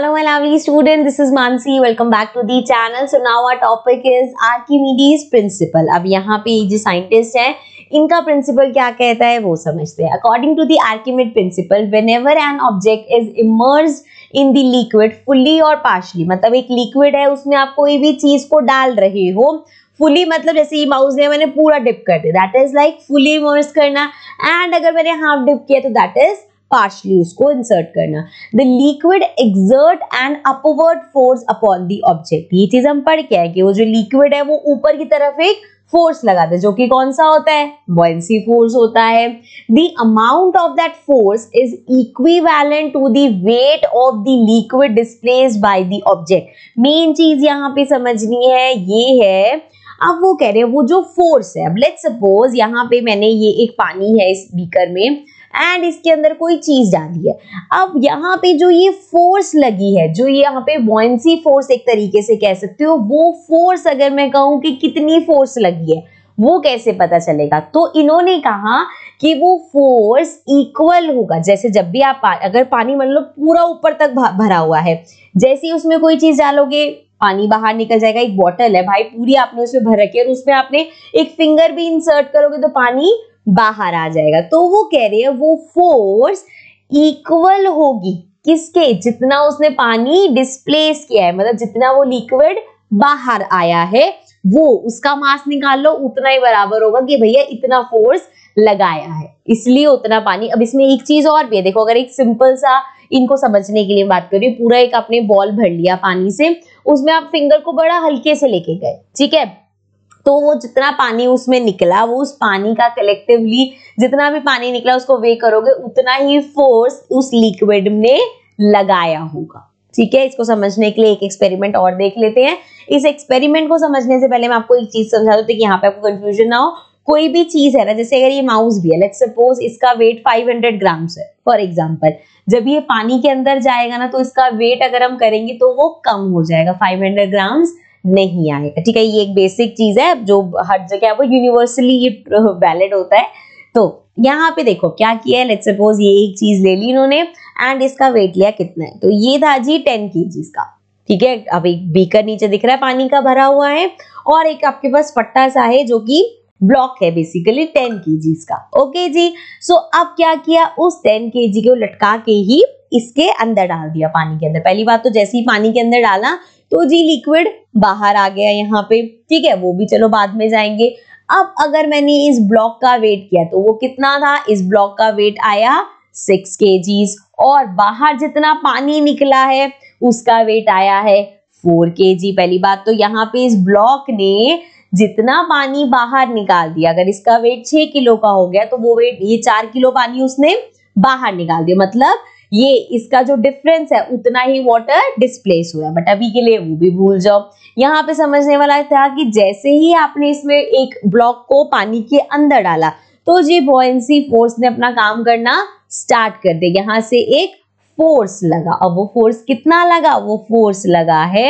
Hello my lovely student, this is Mansi. Welcome back to the channel. So now our topic is Archimedes principle. अब यहाँ पे जो scientist हैं इनका principal क्या कहता है वो समझते हैं. According to the Archimedes principle, whenever an object is immersed in the liquid fully or partially, मतलब एक लिक्विड है उसमें आप कोई भी चीज को डाल रहे हो. फुली मतलब जैसे ये माउस ने मैंने पूरा डिप कर दिया, that is like fully immerse करना. एंड अगर मैंने हाफ डिप किया तो दैट इज partially उसको इंसर्ट करना. The liquid exert an upward force upon the object. ये चीज हम पढ़ के आए कि वो जो लिक्विड है वो ऊपर की तरफ एक फोर्स लगाता है, जो कि कौन सा होता है, बॉयंसी फोर्स होता है. The amount of that force is equivalent to the weight of the liquid displaced by the object. Main चीज यहाँ पे समझनी है ये है. अब वो कह रहे हैं वो जो फोर्स है, अब लेट्स सपोज यहाँ पे मैंने ये एक पानी है इस बीकर में एंड इसके अंदर कोई चीज डाली है. अब यहाँ पे जो ये फोर्स लगी है, जो ये यहाँ पे बॉयंसी फोर्स एक तरीके से कह सकते हो, वो फोर्स अगर मैं कहूँ कि कितनी फोर्स लगी है वो कैसे पता चलेगा, तो इन्होंने कहा कि वो फोर्स इक्वल होगा. जैसे जब भी आप अगर पानी मान लो पूरा ऊपर तक भरा हुआ है, जैसे ही उसमें कोई चीज डालोगे पानी बाहर निकल जाएगा. एक बॉटल है भाई, पूरी आपने उसमें भर रखी है और उसमें आपने एक फिंगर भी इंसर्ट करोगे तो पानी बाहर आ जाएगा. तो वो कह रही है वो फोर्स इक्वल होगी किसके, जितना उसने पानी डिस्प्लेस किया है, मतलब जितना वो लिक्विड बाहर आया है वो उसका मास निकाल लो, उतना ही बराबर होगा कि भैया इतना फोर्स लगाया है इसलिए उतना पानी. अब इसमें एक चीज और भी है, देखो अगर एक सिंपल सा इनको समझने के लिए बात कर रही हूँ, पूरा एक आपने बॉल भर लिया पानी से, उसमें आप फिंगर को बड़ा हल्के से लेके गए, ठीक है, तो वो जितना पानी उसमें निकला वो उस पानी का कलेक्टिवली जितना भी पानी निकला उसको वे करोगे उतना ही फोर्स उस लिक्विड ने लगाया होगा, ठीक है. इसको समझने के लिए एक एक्सपेरिमेंट और देख लेते हैं. इस एक्सपेरिमेंट को समझने से पहले मैं आपको एक चीज समझा दूं कि यहाँ पे आपको कंफ्यूजन ना हो. कोई भी चीज है ना, जैसे अगर ये माउस भी है, लेट्स सपोज इसका वेट 500 ग्राम्स है फॉर एग्जाम्पल. जब ये पानी के अंदर जाएगा ना तो इसका वेट अगर हम करेंगे तो वो कम हो जाएगा, 500 ग्राम्स नहीं आएगा, ठीक है. ये एक बेसिक चीज है जो हर जगह है, वो यूनिवर्सली ये वैलिड होता है. तो यहाँ पे देखो क्या किया है, लेट्स सपोज ये एक चीज ले ली इन्होंने एंड इसका वेट लिया कितना है, तो ये था जी 10 kg का, ठीक है. अब एक बीकर नीचे दिख रहा है पानी का भरा हुआ है और एक आपके पास पट्टा सा है जो कि ब्लॉक है बेसिकली 10 kg का, ओके जी. सो अब क्या किया, उस 10 kg को लटका के ही इसके अंदर डाल दिया पानी के अंदर. पहली बात तो जैसे ही पानी के अंदर डाला तो जी लिक्विड बाहर आ गया यहाँ पे, ठीक है, वो भी चलो बाद में जाएंगे. अब अगर मैंने इस ब्लॉक का वेट किया तो वो कितना था, इस ब्लॉक का वेट आया 6 kg और बाहर जितना पानी निकला है उसका वेट आया है 4 kg. पहली बात तो यहाँ पे इस ब्लॉक ने जितना पानी बाहर निकाल दिया, अगर इसका वेट 6 किलो का हो गया तो वो वेट ये 4 किलो पानी उसने बाहर निकाल दिया, मतलब ये इसका जो डिफरेंस है उतना ही वाटर डिस्प्लेस हुआ है. बट अभी के लिए वो भी भूल जाओ. यहाँ पे समझने वाला था कि जैसे ही आपने इसमें एक ब्लॉक को पानी के अंदर डाला तो ये बॉयंसी फोर्स ने अपना काम करना स्टार्ट कर दिया, यहाँ से एक फोर्स लगा. अब वो फोर्स कितना लगा, वो फोर्स लगा है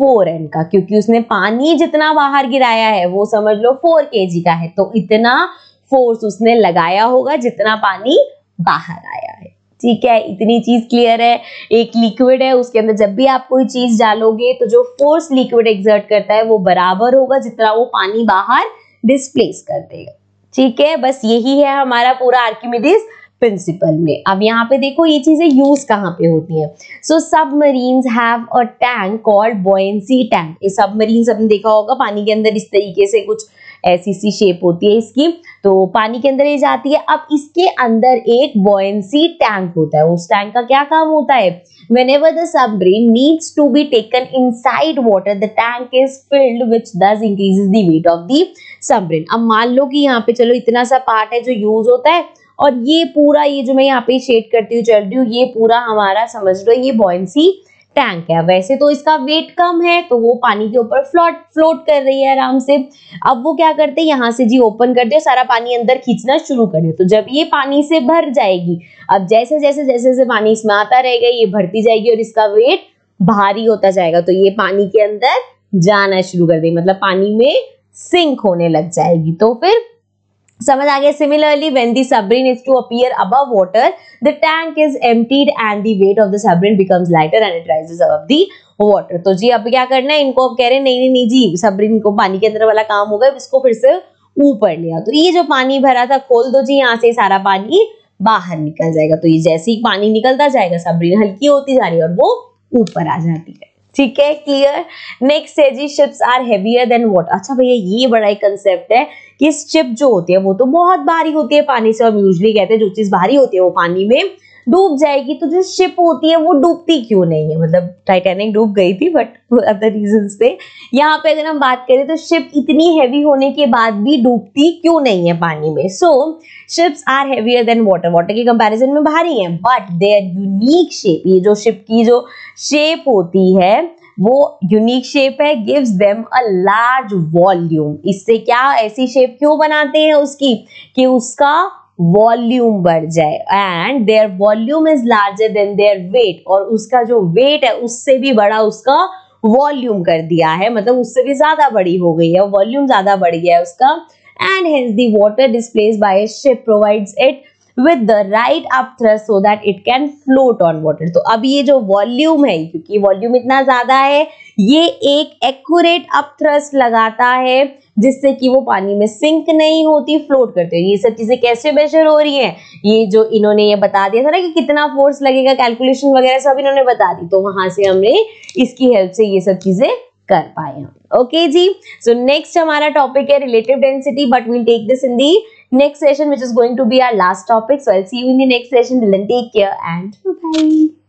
4N का, क्योंकि उसने पानी जितना बाहर गिराया है वो समझ लो 4 kg का है, तो इतना फोर्स उसने लगाया होगा जितना पानी बाहर आया है, ठीक है. इतनी चीज क्लियर है. एक लिक्विड है उसके अंदर जब भी आप कोई चीज डालोगे तो जो फोर्स लिक्विड एक्सर्ट करता है वो बराबर होगा जितना वो पानी बाहर डिस्प्लेस कर देगा, ठीक है. बस यही है हमारा पूरा आर्किमिडीज प्रिंसिपल में. अब यहाँ पे देखो ये चीजें यूज कहाँ पे होती हैं. So submarines have a tank called buoyancy tank. ये सबमरीन्स आपने देखा होगा पानी के अंदर इस तरीके से कुछ ऐसी सी शेप होती है इसकी, तो पानी के अंदर ये जाती है. अब इसके अंदर एक बॉयंसी टैंक होता है. उस टैंक का क्या काम होता है, whenever the submarine needs to be taken inside water the tank is filled which thus increases the weight of the submarine. अब मान लो कि यहाँ पे चलो इतना सा पार्ट है जो यूज होता है और ये पूरा ये जो मैं यहाँ पे शेड करती हुई चल रही हूँ ये पूरा हमारा समझ लो ये बॉयंसी टैंक है. वैसे तो इसका वेट कम है तो वो पानी के ऊपर फ्लोट कर रही है आराम से. अब वो क्या करते हैं, यहाँ से जी ओपन करते हैं, सारा पानी अंदर खींचना शुरू कर दे, तो जब ये पानी से भर जाएगी, अब जैसे जैसे जैसे जैसे पानी इसमें आता रहेगा ये भरती जाएगी और इसका वेट भारी होता जाएगा तो ये पानी के अंदर जाना शुरू कर देगी, मतलब पानी में सिंक होने लग जाएगी. तो फिर समझ आ गया। Similarly when the submarine is to appear above water the tank is emptied and the weight of the submarine becomes lighter and it rises above the water. तो जी अब क्या करना है, इनको अब कह रहे हैं नहीं नहीं नहीं जी सबमरीन को पानी के अंदर वाला काम होगा, इसको फिर से ऊपर ले आओ। तो ये जो पानी भरा था खोल दो जी, यहाँ से सारा पानी बाहर निकल जाएगा। तो ये जैसे ही पानी निकलता जाएगा सबमरीन हल्की होती जा रही है और वो ऊपर आ जाती है। ठीक है, क्लियर। नेक्स्ट है जी ships are heavier than water. अच्छा भैया ये बड़ा एक कंसेप्ट है कि शिप जो होती है वो तो बहुत भारी होती है पानी से, हम यूजली कहते हैं जो चीज भारी होती है वो पानी में डूब जाएगी। तो जो शिप होती है वो डूबती क्यों नहीं है, मतलब टाइटैनिक डूब गई थी बट अदर रीजन से। यहाँ पे अगर हम बात करें तो शिप इतनी हैवी होने के बाद भी डूबती क्यों नहीं है पानी में। So ships are heavier than water, water के कंपैरिजन में भारी हैं बट देयर यूनिक शेप, ये जो शिप की जो शेप होती है वो यूनिक शेप है, gives them a large volume. इससे क्या ऐसी शेप क्यों बनाते हैं उसकी कि उसका वॉल्यूम बढ़ जाए, and their volume is larger than their weight, और उसका जो वेट है उससे भी बड़ा उसका वॉल्यूम कर दिया है, मतलब उससे भी ज्यादा बड़ी हो गई है, वॉल्यूम ज्यादा बढ़ गया है उसका। And hence the water displace by a ship provides it with the right up thrust so that it can float on water. तो अब ये जो वॉल्यूम है क्योंकि वॉल्यूम इतना ज्यादा है ये एक एक्यूरेट अप थ्रस्ट लगाता है जिससे कि वो पानी में सिंक नहीं होती, फ्लोट करते हैं। ये सब चीजें कैसे मेजर हो रही हैं, ये जो इन्होंने ये बता दिया था ना कि कितना फोर्स लगेगा, कैलकुलेशन वगैरह सब इन्होंने बता दी, तो वहां से हमने इसकी हेल्प से ये सब चीजें कर पाए हम। ओके जी, सो नेक्स्ट हमारा टॉपिक है relative density, but we will take this in the next session which is going to be our last topic. So I will see you in the next session, till then take care and bye.